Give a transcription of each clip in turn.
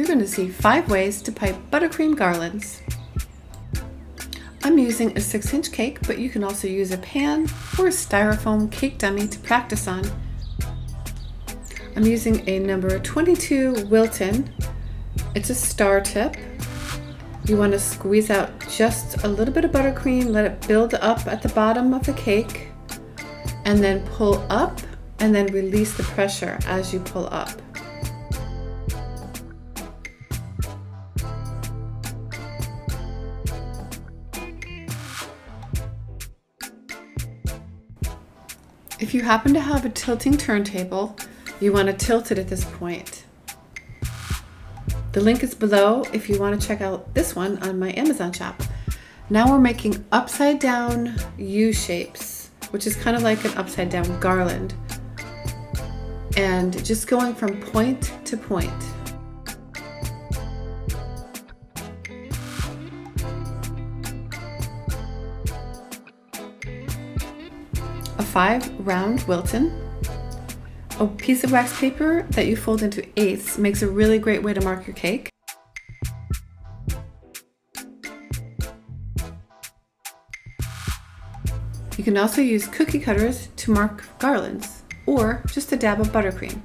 you're going to see 5 ways to pipe buttercream garlands. I'm using a 6-inch cake, but you can also use a pan or a styrofoam cake dummy to practice on. I'm using a number 22 Wilton. It's a star tip. You want to squeeze out just a little bit of buttercream, let it build up at the bottom of the cake, and then pull up, and then release the pressure as you pull up. If you happen to have a tilting turntable, you want to tilt it at this point. The link is below if you want to check out this one on my Amazon shop. Now we're making upside down U shapes, which is kind of like an upside down garland. And just going from point to point. A 5 round Wilton. A piece of wax paper that you fold into 8ths makes a really great way to mark your cake. You can also use cookie cutters to mark garlands or just a dab of buttercream.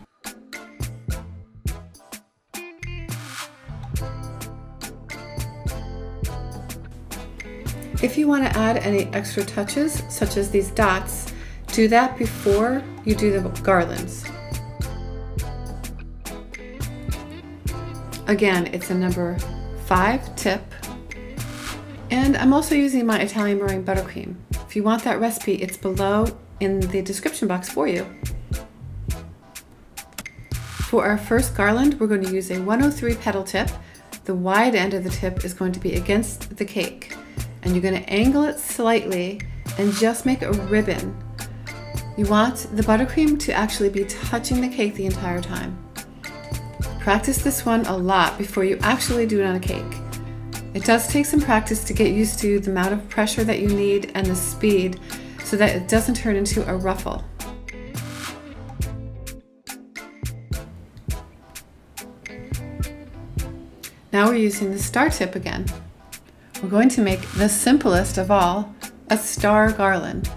If you want to add any extra touches, such as these dots, do that before you do the garlands. Again, it's a number 5 tip. And I'm also using my Italian meringue buttercream. If you want that recipe, it's below in the description box for you. For our first garland, we're going to use a 103 petal tip. The wide end of the tip is going to be against the cake. And you're going to angle it slightly and just make a ribbon. You want the buttercream to actually be touching the cake the entire time. Practice this one a lot before you actually do it on a cake. It does take some practice to get used to the amount of pressure that you need and the speed so that it doesn't turn into a ruffle. Now we're using the star tip again. We're going to make the simplest of all, a star garland.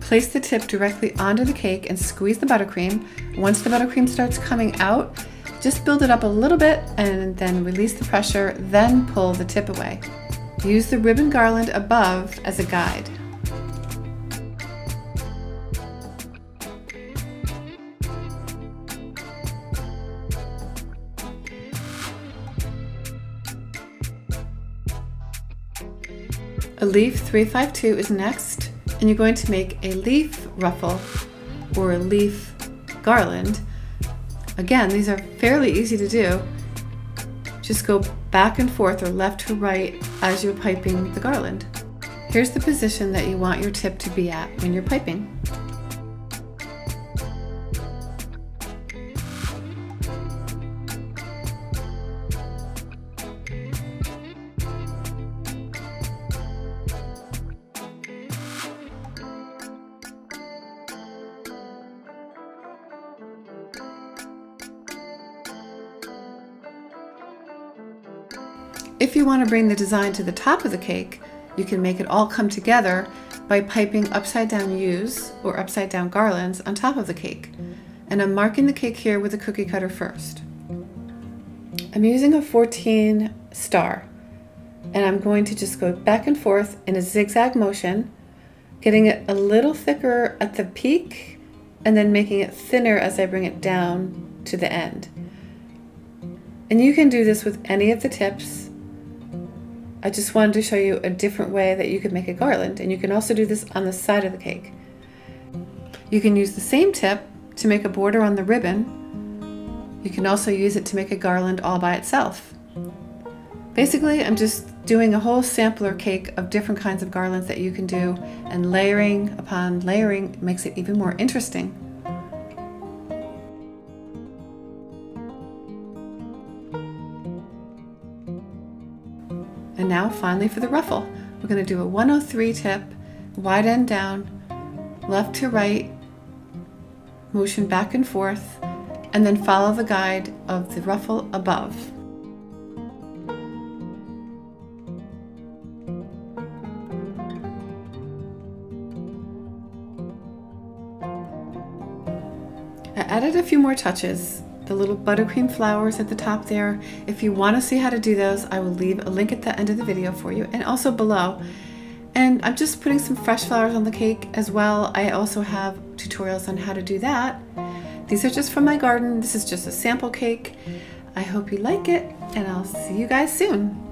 Place the tip directly onto the cake and squeeze the buttercream. Once the buttercream starts coming out, just build it up a little bit and then release the pressure, then pull the tip away. Use the ribbon garland above as a guide. A leaf 352 is next. And you're going to make a leaf ruffle or a leaf garland. Again, these are fairly easy to do. Just go back and forth or left to right as you're piping the garland. Here's the position that you want your tip to be at when you're piping. If you want to bring the design to the top of the cake, you can make it all come together by piping upside down U's or upside down garlands on top of the cake. And I'm marking the cake here with a cookie cutter first. I'm using a 14 star, and I'm going to just go back and forth in a zigzag motion, getting it a little thicker at the peak and then making it thinner as I bring it down to the end. And you can do this with any of the tips. I just wanted to show you a different way that you could make a garland, and you can also do this on the side of the cake. You can use the same tip to make a border on the ribbon. You can also use it to make a garland all by itself. Basically, I'm just doing a whole sampler cake of different kinds of garlands that you can do, and layering upon layering makes it even more interesting. And now finally for the ruffle, we're going to do a 103 tip, wide end down, left to right, motion back and forth, and then follow the guide of the ruffle above. I added a few more touches, the little buttercream flowers at the top there. If you want to see how to do those, I will leave a link at the end of the video for you and also below. And I'm just putting some fresh flowers on the cake as well. I also have tutorials on how to do that. These are just from my garden. This is just a sample cake. I hope you like it, and I'll see you guys soon.